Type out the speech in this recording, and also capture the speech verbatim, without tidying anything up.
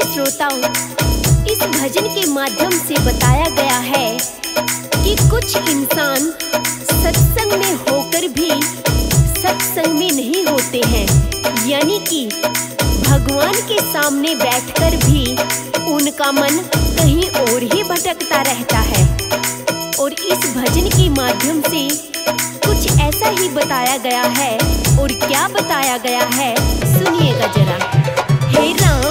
प्रिय श्रोताओं, इस भजन के माध्यम से बताया गया है कि कुछ इंसान सत्संग में होकर भी सत्संग में नहीं होते हैं, यानी कि भगवान के सामने बैठकर भी उनका मन कहीं और ही भटकता रहता है। और इस भजन के माध्यम से कुछ ऐसा ही बताया गया है, और क्या बताया गया है सुनिएगा जरा। हे राम